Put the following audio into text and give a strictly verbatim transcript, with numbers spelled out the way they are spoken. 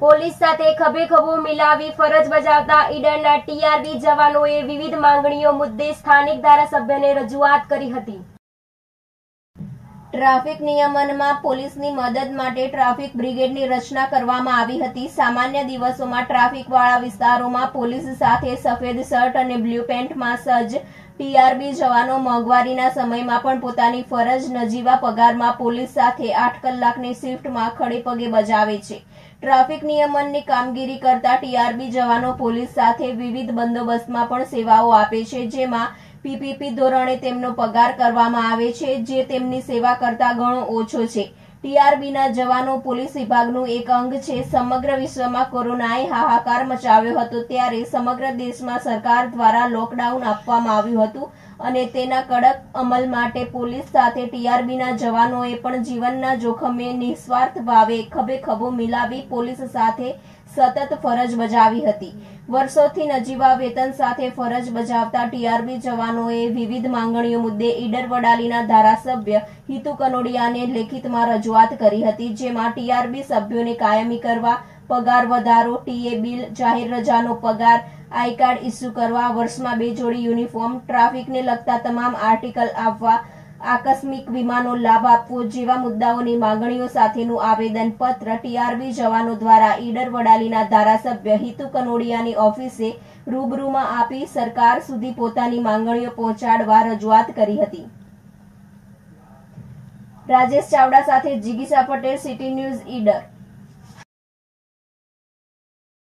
Police સાથે ખભેખભો મિલાવી ફરજ બજાવતા ઈડરના ટીઆરબી જવાનોએ વિવિધ માંગણીઓ મુદ્દે સ્થાનિક ધારાસભ્યને રજૂઆત કરી હતી. ટ્રાફિક નિયમનમાં પોલીસની મદદ માટે ટ્રાફિક બ્રિગેડની રચના કરવામાં આવી હતી. સામાન્ય દિવસોમાં ટ્રાફિકવાળા વિસ્તારોમાં પોલીસ સાથે સફેદ શર્ટ અને બ્લુ પેન્ટમાં સજ્જ ટીઆરબી જવાનો મોંઘવારીના સમયમાં પણ પોતાની ફરજ નજીવા પગારમાં પોલીસ સાથે આઠ કલાકની શિફ્ટમાં ખડેપગે બજાવે છે. ટ્રાફિક નિયમનની કામગીરી કરતા ટીઆરબી જવાનો પોલીસ સાથે વિવિધ બંદોબસ્તમાં પણ સેવાઓ આપે છે, જેમાં પીપીપી ધોરણે તેમનો પગાર કરવામાં આવે છે, જે તેમની સેવા કરતા ઘણો ઓછો છે. ટીઆરબીના જવાનો પોલીસ વિભાગનું એક અંગ છે. સમગ્ર વિશ્વમાં કોરોનાએ હાહાકાર મચાવ્યો હતો, ત્યારે સમગ્ર દેશમાં સરકાર દ્વારા લોકડાઉન આપવામાં આવ્યું હતું અને તેના કડક અમલ માટે પોલીસ સાથે ટીઆરબીના જવાનોએ પણ જીવનના જોખમે નિસ્વાર્થ ભાવે ખભેખભો મિલાવી પોલીસ સાથે સતત ફરજ બજાવી હતી. વર્ષોથી નજીવા વેતન સાથે ફરજ બજાવતા ટીઆરબી જવાનોએ વિવિધ માંગણીઓ મુદ્દે ઈડર વડાલીના ધારાસભ્ય હિતુ કનોડિયાને લેખિતમાં રજૂઆત કરી હતી, જેમાં ટીઆરબી સભ્યોને કાયમી કરવા, પગાર વધારો, ટીએ બિલ, જાહેર રજાનો પગાર, આઈ કાર્ડ ઇસ્યુ કરવા, વર્ષમાં બે જોડી યુનિફોર્મ, ટ્રાફિકને લગતા તમામ આર્ટિકલ આપવા, આકસ્મિક વીમાનો લાભ આપવો જેવા મુદ્દાઓની માંગણીઓ સાથેનું આવેદનપત્ર ટીઆરબી જવાનો દ્વારા ઈડર વડાલીના ધારાસભ્ય હિતુ કનોડિયાની ઓફિસે રૂબરૂમાં આપી સરકાર સુધી પોતાની માંગણીઓ પહોંચાડવા રજૂઆત કરી હતી. રાજેશ ચાવડા સાથે જિગીશા પટેલ, સિટી ન્યૂઝ, ઈડર.